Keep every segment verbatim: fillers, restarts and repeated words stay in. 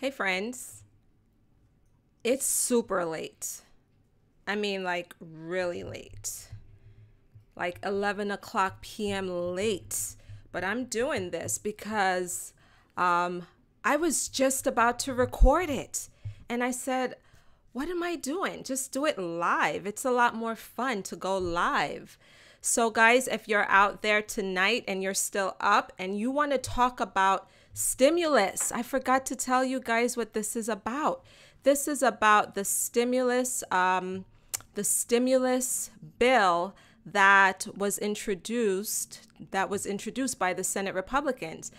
Hey friends, it's super late. I mean, like really late, like eleven o'clock p m late, but I'm doing this because um, I was just about to record it. And I said, what am I doing? Just do it live. It's a lot more fun to go live. So guys, if you're out there tonight and you're still up and you want to talk about stimulus. I forgot to tell you guys what this is about. This is about the stimulus, um, the stimulus bill that was introduced, that was introduced by the Senate Republicans.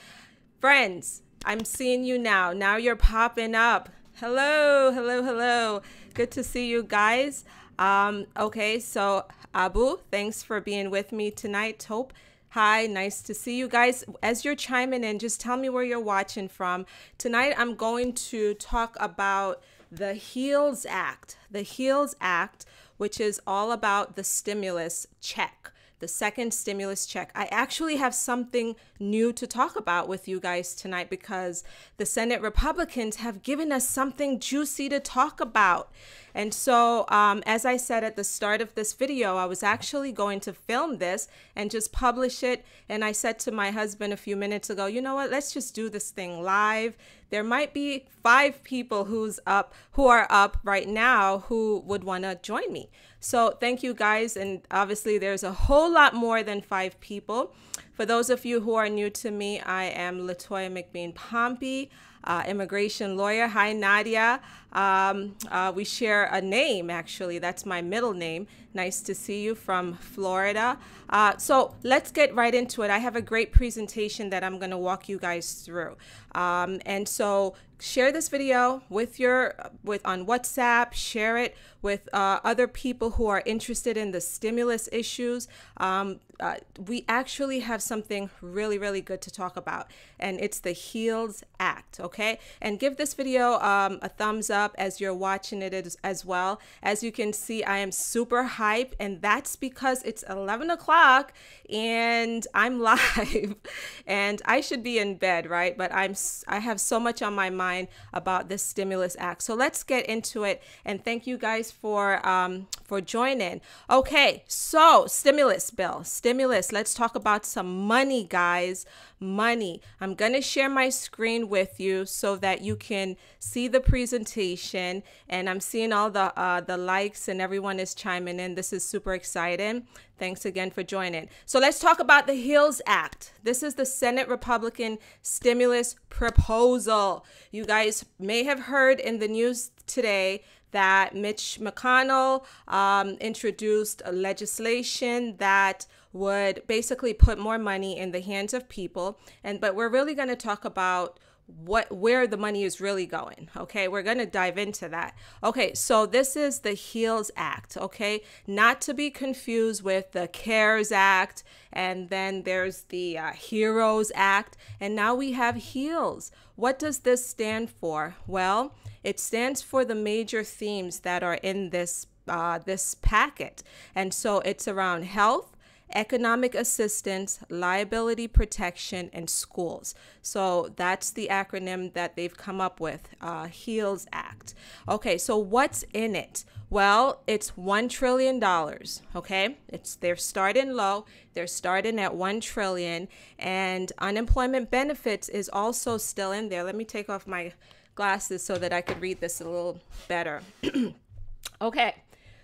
Friends, I'm seeing you now. Now you're popping up. Hello, hello, hello. Good to see you guys. Um, okay, so Abu, thanks for being with me tonight. Hope. Hi, nice to see you guys. As you're chiming in, just tell me where you're watching from. Tonight, I'm going to talk about the HEALS Act, the HEALS Act, which is all about the stimulus check, the second stimulus check. I actually have something new to talk about with you guys tonight because the Senate Republicans have given us something juicy to talk about. And so, um, as I said at the start of this video, I was actually going to film this and just publish it. And I said to my husband a few minutes ago, you know what, let's just do this thing live. There might be five people who's up, who are up right now who would want to join me. So thank you guys. And obviously there's a whole lot more than five people. For those of you who are new to me, I am LaToya McBean Pompey, uh, immigration lawyer. Hi, Nadia. Um, uh, we share a name, actually. That's my middle name. Nice to see you from Florida. Uh, so let's get right into it. I have a great presentation that I'm going to walk you guys through. Um, and so share this video with your with on WhatsApp, share it with uh, other people who are interested in the stimulus issues. Um, uh, we actually have something really, really good to talk about, and it's the HEALS Act, okay? And give this video um, a thumbs up as you're watching it as, as well. As you can see, I am super hype, and that's because it's eleven o'clock and I'm live and I should be in bed, right? But I'm I have so much on my mind about this stimulus act. So let's get into it. And thank you guys for um, for joining. Okay, so stimulus bill, stimulus. Let's talk about some money, guys. Money. I'm going to share my screen with you so that you can see the presentation. And I'm seeing all the, uh, the likes and everyone is chiming in. This is super exciting. Thanks again for joining. So let's talk about the HEALS Act. This is the Senate Republican stimulus proposal. You guys may have heard in the news today that Mitch McConnell um, introduced a legislation that would basically put more money in the hands of people. And but we're really going to talk about what where the money is really going. Okay, we're going to dive into that. Okay, so this is the HEALS Act, okay, not to be confused with the CARES Act, and then there's the uh, HEROES Act, and now we have HEALS. What does this stand for? Well, it stands for the major themes that are in this uh, this packet, and so it's around health, economic assistance, liability protection, and schools. So that's the acronym that they've come up with, uh, HEALS Act. Okay, so what's in it? Well, it's one trillion dollars, okay? It's, they're starting low, they're starting at one trillion dollars, and unemployment benefits is also still in there. Let me take off my glasses so that I could read this a little better. Okay,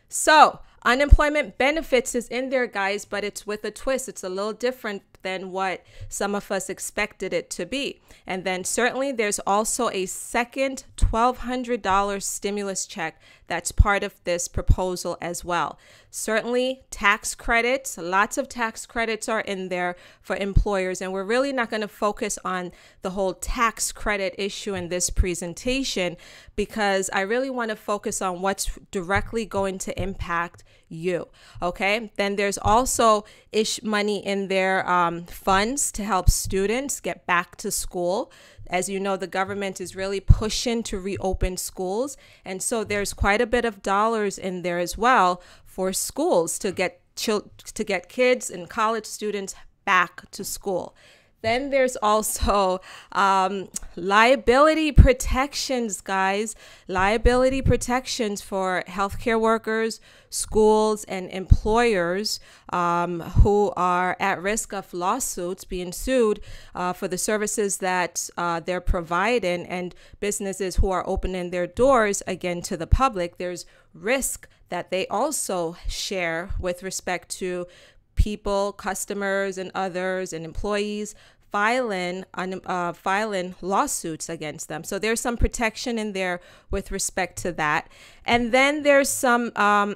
so unemployment benefits is in there, guys, but it's with a twist. It's a little different than what some of us expected it to be. And then certainly there's also a second twelve hundred dollar stimulus check that's part of this proposal as well. Certainly tax credits, lots of tax credits are in there for employers. And we're really not going to focus on the whole tax credit issue in this presentation because I really want to focus on what's directly going to impact you. Okay, then there's also ish money in there, um, funds to help students get back to school. As you know, the government is really pushing to reopen schools. And so there's quite a bit of dollars in there as well for schools to get, to get kids and college students back to school. Then there's also um, liability protections, guys. Liability protections for healthcare workers, schools, and employers um, who are at risk of lawsuits, being sued uh, for the services that uh, they're providing, and businesses who are opening their doors again to the public. There's risk that they also share with respect to people, customers, and others, and employees filing uh, filing lawsuits against them. So there's some protection in there with respect to that. And then there's some um,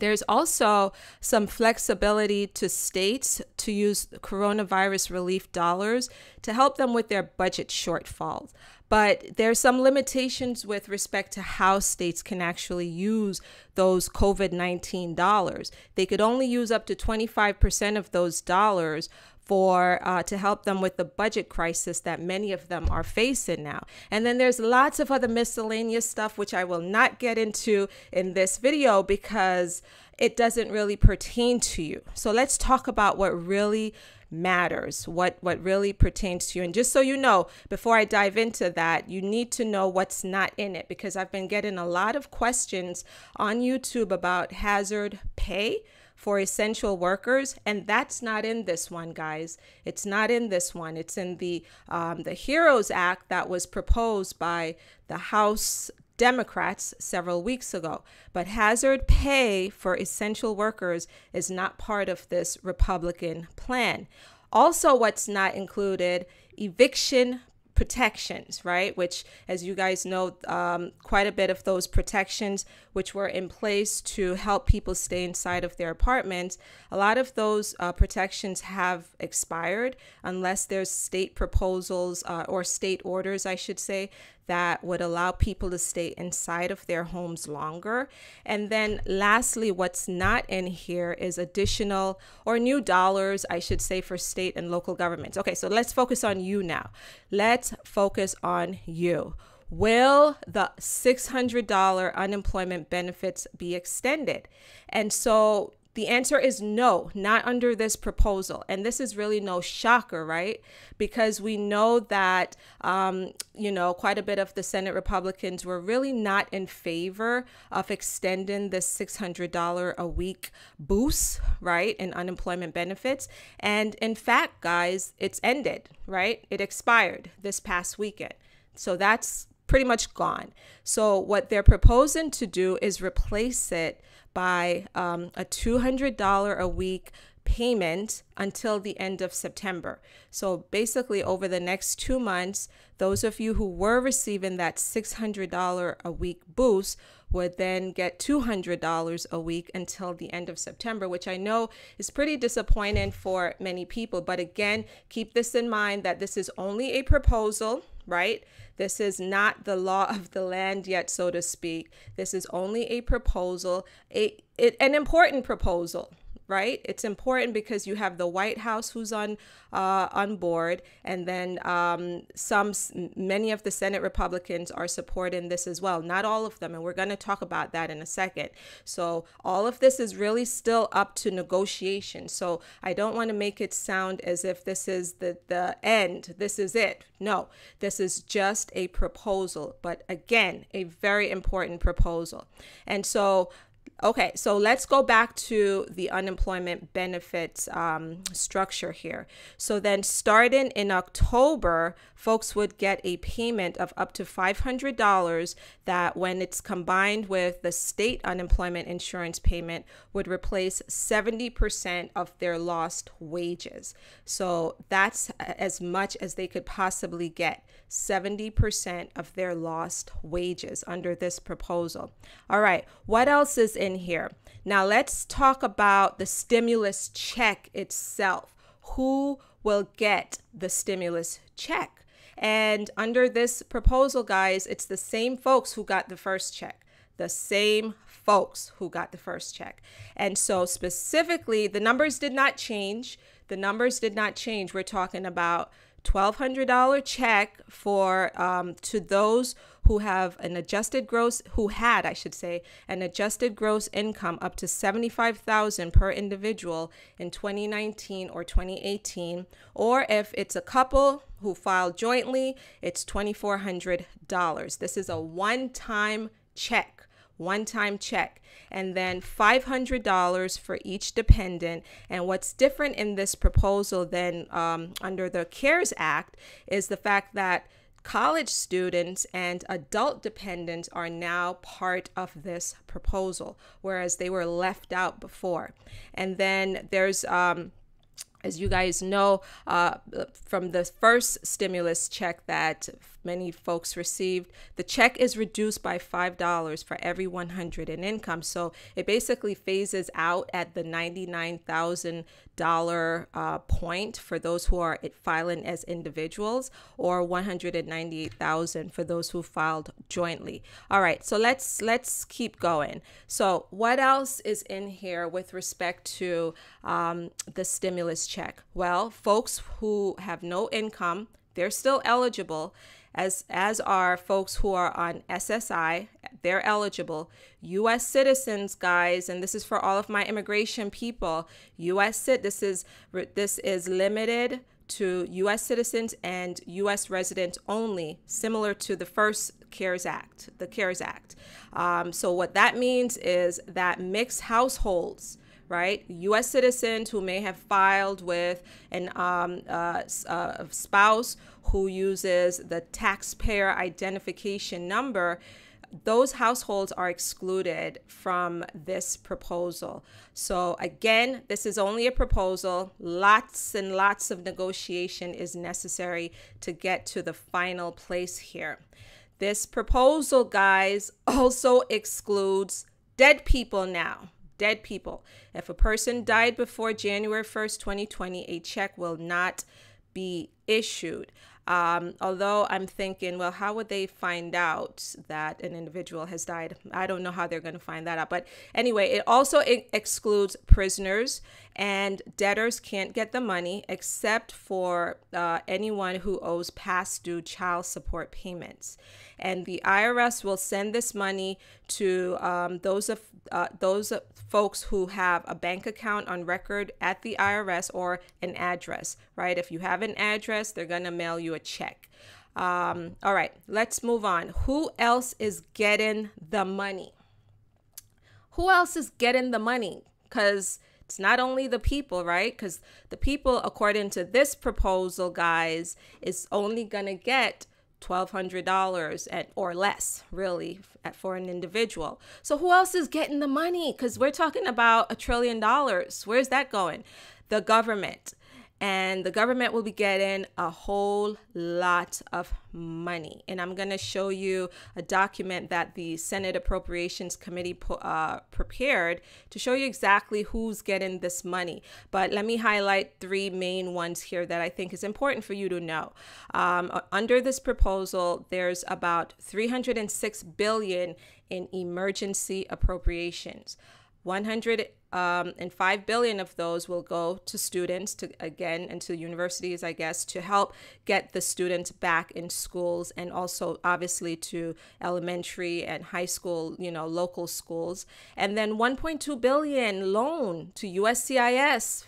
there's also some flexibility to states to use coronavirus relief dollars to help them with their budget shortfalls. But there's some limitations with respect to how states can actually use those COVID nineteen dollars. They could only use up to twenty-five percent of those dollars for uh, to help them with the budget crisis that many of them are facing now. And then there's lots of other miscellaneous stuff, which I will not get into in this video because it doesn't really pertain to you. So let's talk about what really matters, what what really pertains to you. And just so you know, before I dive into that, you need to know what's not in it, because I've been getting a lot of questions on YouTube about hazard pay for essential workers, and that's not in this one, guys. It's not in this one. It's in the um, the HEROES Act that was proposed by the House Democrats several weeks ago. But hazard pay for essential workers is not part of this Republican plan. Also, what's not included, eviction protections, right? Which, as you guys know, um, quite a bit of those protections which were in place to help people stay inside of their apartments, a lot of those uh, protections have expired unless there's state proposals uh, or state orders, I should say, that would allow people to stay inside of their homes longer. And then lastly, what's not in here is additional or new dollars, I should say, for state and local governments. Okay, so let's focus on you now. Let's focus on you. Will the six hundred dollar unemployment benefits be extended? And so the answer is no, not under this proposal. And this is really no shocker, right? Because we know that, um, you know, quite a bit of the Senate Republicans were really not in favor of extending this six hundred dollar a week boost, right, in unemployment benefits. And in fact, guys, it's ended, right? It expired this past weekend. So that's pretty much gone. So what they're proposing to do is replace it by um, a two hundred dollar a week payment until the end of September. So basically over the next two months, those of you who were receiving that six hundred dollar a week boost would then get two hundred dollars a week until the end of September, which I know is pretty disappointing for many people. But again, keep this in mind that this is only a proposal, right? This is not the law of the land yet, so to speak. This is only a proposal, a, it, an important proposal, right? It's important because you have the White House who's on uh, on board, and then um, some, many of the Senate Republicans are supporting this as well. Not all of them, and we're going to talk about that in a second. So all of this is really still up to negotiation. So I don't want to make it sound as if this is the the end. This is it. No, this is just a proposal, but again, a very important proposal. And so, okay, so let's go back to the unemployment benefits um, structure here. So then starting in October, folks would get a payment of up to five hundred dollars that, when it's combined with the state unemployment insurance payment, would replace seventy percent of their lost wages. So that's as much as they could possibly get, seventy percent of their lost wages under this proposal. All right, what else is in in here? Now let's talk about the stimulus check itself. Who will get the stimulus check? And under this proposal, guys, it's the same folks who got the first check. The same folks who got the first check. And so specifically, the numbers did not change. The numbers did not change. We're talking about twelve hundred dollar check for um, to those who have an adjusted gross, who had, I should say, an adjusted gross income up to seventy-five thousand dollars per individual in twenty nineteen or twenty eighteen, or if it's a couple who filed jointly, it's twenty-four hundred dollars. This is a one-time check, one-time check, and then five hundred dollars for each dependent. And what's different in this proposal than um, under the CARES Act is the fact that college students and adult dependents are now part of this proposal, whereas they were left out before. And then there's, um, as you guys know, uh, from the first stimulus check that many folks received, the check is reduced by five dollars for every one hundred dollars in income. So it basically phases out at the ninety-nine thousand dollar uh, point for those who are filing as individuals, or one hundred ninety-eight thousand dollars for those who filed jointly. All right, so let's, let's keep going. So what else is in here with respect to um, the stimulus check? Well, folks who have no income, they're still eligible, as as are folks who are on S S I. They're eligible. U S citizens, guys, and this is for all of my immigration people. U S cit this is this is limited to U S citizens and U S residents only, similar to the first CARES Act, the CARES Act. Um, so what that means is that mixed households, right? U S citizens who may have filed with an um, uh, uh, spouse who uses the taxpayer identification number, those households are excluded from this proposal. So again, this is only a proposal. Lots and lots of negotiation is necessary to get to the final place here. This proposal, guys, also excludes dead people now. Dead people. If a person died before January first, twenty twenty, a check will not be issued. Um, although I'm thinking, well, how would they find out that an individual has died? I don't know how they're going to find that out. But anyway, it also it excludes prisoners, and debtors can't get the money except for uh, anyone who owes past due child support payments. And the I R S will send this money to um, those of uh, those folks who have a bank account on record at the I R S or an address, right? If you have an address, they're going to mail you a check. Um, all right, let's move on. Who else is getting the money? Who else is getting the money? Because it's not only the people, right? Because the people, according to this proposal, guys, is only going to get twelve hundred dollars at, or less, really, at, for an individual. So who else is getting the money? Because we're talking about a trillion dollars. Where's that going? The government. And the government will be getting a whole lot of money. And I'm going to show you a document that the Senate Appropriations Committee uh, prepared to show you exactly who's getting this money. But let me highlight three main ones here that I think is important for you to know. Um, under this proposal, there's about three hundred six billion dollars in emergency appropriations. one hundred and five billion of those will go to students, to again, and to universities, I guess, to help get the students back in schools, and also obviously to elementary and high school, you know, local schools. And then one point two billion loan to U S C I S,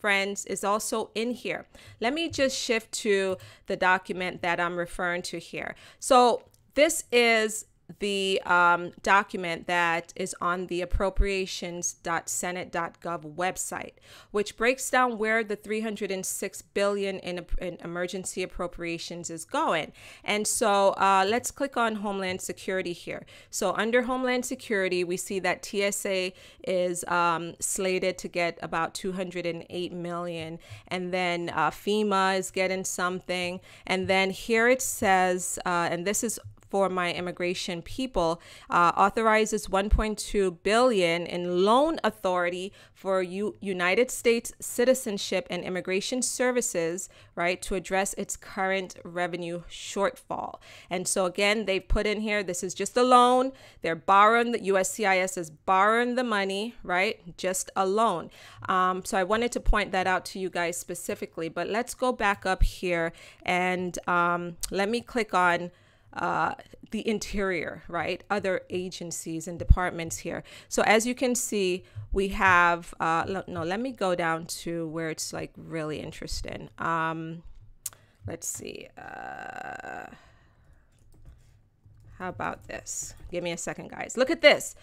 friends, is also in here. Let me just shift to the document that I'm referring to here. So this is the um, document that is on the appropriations dot senate dot gov website, which breaks down where the three hundred six billion dollars in, in emergency appropriations is going. And so uh, let's click on Homeland Security here. So under Homeland Security, we see that T S A is um, slated to get about two hundred eight million dollars, and then uh, FEMA is getting something. And then here it says, uh, and this is for my immigration people, uh, authorizes one point two billion dollars in loan authority for U United States Citizenship and Immigration Services, right, to address its current revenue shortfall. And so again, they've put in here, this is just a loan. They're borrowing, the U S C I S is borrowing the money, right, just a loan. Um, so I wanted to point that out to you guys specifically, but let's go back up here and um, let me click on uh the interior, right, other agencies and departments here. So as you can see, we have uh no let me go down to where it's like really interesting. Um let's see, uh how about this? Give me a second, guys. Look at this.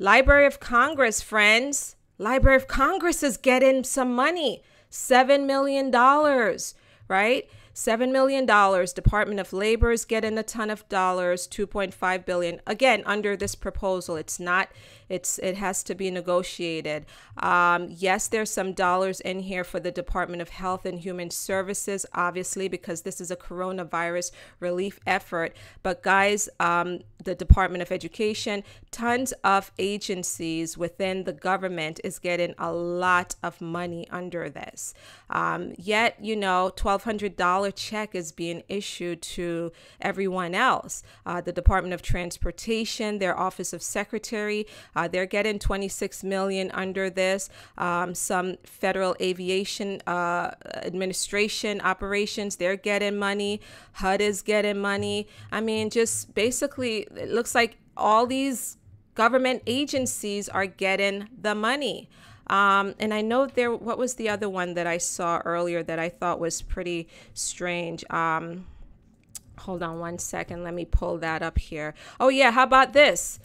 Library of Congress, friends. Library of Congress is getting some money, seven million dollars, right? seven million dollars. Department of Labor is getting a ton of dollars, two point five billion dollars. Again, under this proposal, it's not, it's, it has to be negotiated. Um, yes, there's some dollars in here for the Department of Health and Human Services, obviously, because this is a coronavirus relief effort. But guys, um, the Department of Education, tons of agencies within the government is getting a lot of money under this. Um, yet, you know, twelve hundred dollars check is being issued to everyone else. Uh, the Department of Transportation, their Office of Secretary, uh, they're getting twenty-six million dollars under this. Um, some Federal Aviation uh, Administration operations, they're getting money. H U D is getting money. I mean, just basically, it looks like all these government agencies are getting the money. Um, and I know there, what was the other one that I saw earlier that I thought was pretty strange? Um, hold on one second. Let me pull that up here. Oh yeah. How about this?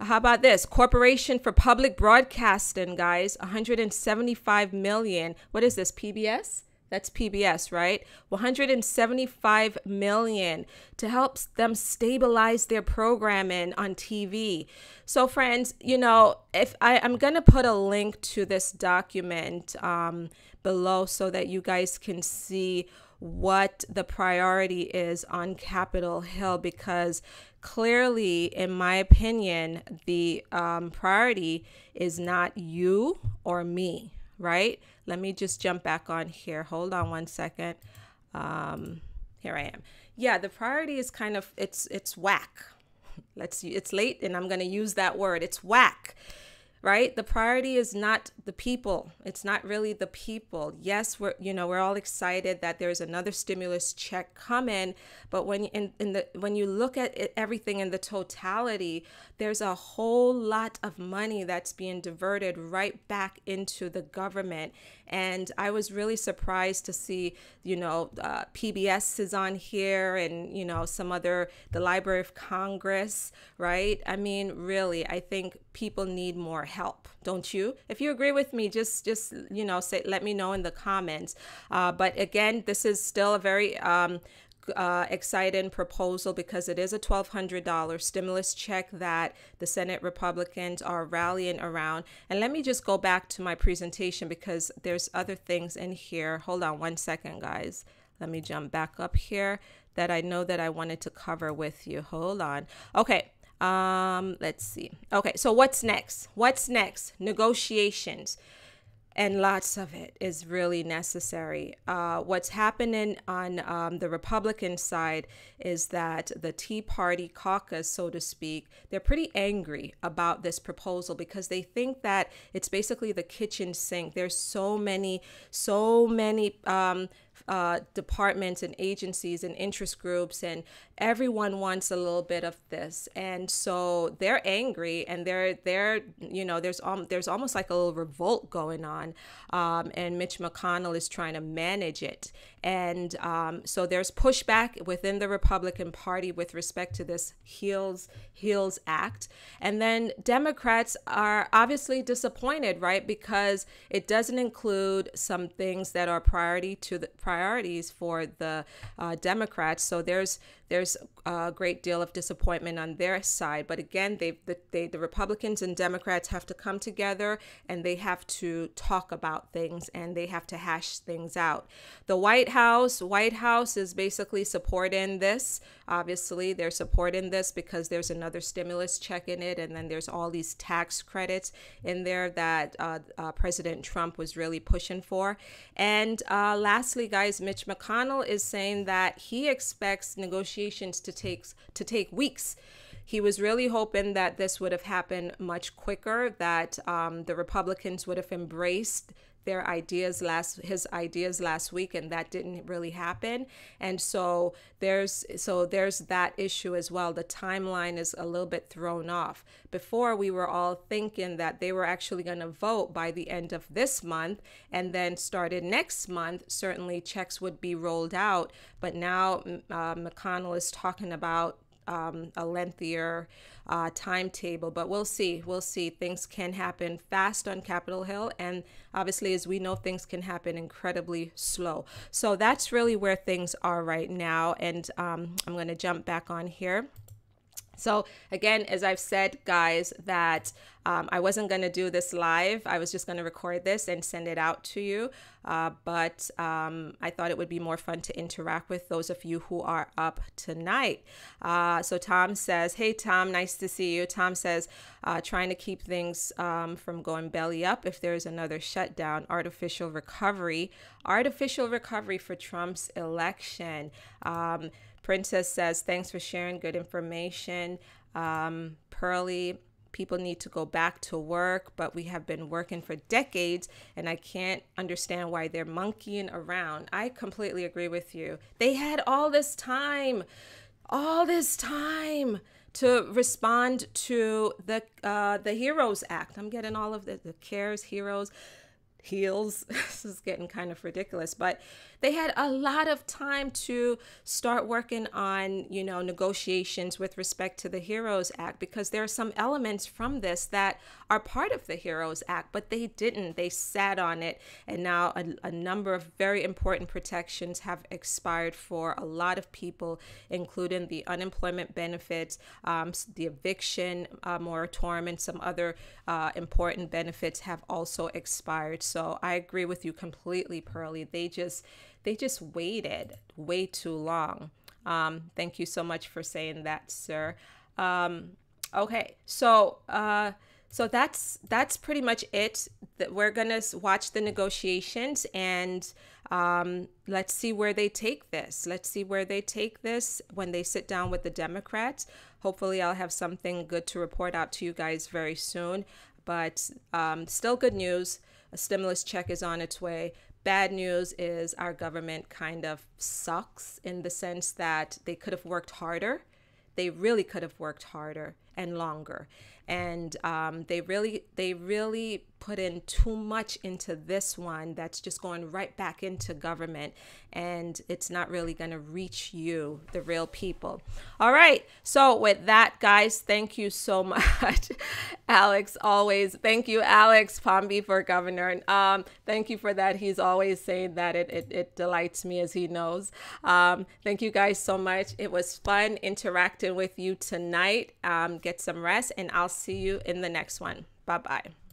How about this? Corporation for Public Broadcasting, guys, one hundred seventy-five million. What is this? P B S? That's P B S, right? one hundred seventy-five million dollars to help them stabilize their programming on T V. So friends, you know, if I, I'm going to put a link to this document um, below so that you guys can see what the priority is on Capitol Hill, because clearly, in my opinion, the um, priority is not you or me. Right? Let me just jump back on here. Hold on one second. Um, here I am. Yeah, the priority is kind of, it's, it's whack. Let's, it's late and I'm going to use that word. It's whack, right? The priority is not the people. It's not really the people. Yes, we're, you know, we're all excited that there's another stimulus check coming, but when, in, in the, when you look at it, everything in the totality, there's a whole lot of money that's being diverted right back into the government. And I was really surprised to see, you know, uh, P B S is on here and, you know, some other, the Library of Congress, right? I mean, really, I think people need more help, don't you? If you agree with me, just, just you know, say, let me know in the comments. Uh, but again, this is still a very um, uh, exciting proposal because it is a twelve hundred dollar stimulus check that the Senate Republicans are rallying around. And let me just go back to my presentation because there's other things in here. Hold on one second, guys. Let me jump back up here that I know that I wanted to cover with you. Hold on. Okay. Um, let's see. Okay. So what's next? What's next? Negotiations. And lots of it is really necessary. Uh, what's happening on um, the Republican side is that the Tea Party caucus, so to speak, they're pretty angry about this proposal because they think that it's basically the kitchen sink. There's so many, so many um, uh, departments and agencies and interest groups, and everyone wants a little bit of this. And so they're angry, and they're, they're you know, there's, um, there's almost like a little revolt going on. Um, and Mitch McConnell is trying to manage it. And um, so there's pushback within the Republican Party with respect to this HEALS, HEALS Act. And then Democrats are obviously disappointed, right? Because it doesn't include some things that are priority to the priorities for the uh, Democrats. So there's there's a great deal of disappointment on their side. But again, they've, the, they, the Republicans and Democrats have to come together and they have to talk about things and they have to hash things out. The White House, White House is basically supporting this. Obviously, they're supporting this because there's another stimulus check in it. And then there's all these tax credits in there that uh, uh, President Trump was really pushing for. And uh, lastly, guys, Mitch McConnell is saying that he expects negotiations to take to take weeks. He was really hoping that this would have happened much quicker, that um, the Republicans would have embraced their ideas last his ideas last week, and that didn't really happen. And so there's so there's that issue as well. The timeline is a little bit thrown off. Before, we were all thinking that they were actually going to vote by the end of this month, and then started next month certainly checks would be rolled out. But now uh, McConnell is talking about Um, a lengthier uh, timetable, but we'll see. We'll see. Things can happen fast on Capitol Hill, and obviously, as we know, things can happen incredibly slow. So that's really where things are right now, and um, I'm going to jump back on here. So again, as I've said, guys, that um, I wasn't going to do this live. I was just going to record this and send it out to you. Uh, but um, I thought it would be more fun to interact with those of you who are up tonight. Uh, so Tom says, hey, Tom, nice to see you. Tom says, uh, trying to keep things um, from going belly up if there's another shutdown, artificial recovery, artificial recovery for Trump's election. Um, Princess says, thanks for sharing good information. Um, Pearly, people need to go back to work, but we have been working for decades and I can't understand why they're monkeying around. I completely agree with you. They had all this time, all this time to respond to the, uh, the HEROES Act. I'm getting all of the, the CARES, HEROES, HEALS. This is getting kind of ridiculous, but they had a lot of time to start working on, you know, negotiations with respect to the HEROES Act, because there are some elements from this that are part of the HEROES Act, but they didn't. They sat on it, and now a, a number of very important protections have expired for a lot of people, including the unemployment benefits, um, the eviction uh, moratorium, and some other uh, important benefits have also expired. So I agree with you completely, Pearly. They just... They just waited way too long. Um, thank you so much for saying that, sir. Um, okay, so uh, so that's that's pretty much it. We're gonna watch the negotiations and um, let's see where they take this. Let's see where they take this when they sit down with the Democrats. Hopefully, I'll have something good to report out to you guys very soon. But um, still, good news. A stimulus check is on its way. Bad news is our government kind of sucks in the sense that they could have worked harder. They really could have worked harder and longer. And um, they really, they really put in too much into this one that's just going right back into government. And it's not really going to reach you, the real people. All right. So with that, guys, thank you so much. Alex, always. Thank you, Alex Pompey, for governor. And um, thank you for that. He's always saying that. It, it, it delights me, as he knows. Um, thank you guys so much. It was fun interacting with you tonight. Um, get some rest, and I'll see you in the next one. Bye-bye.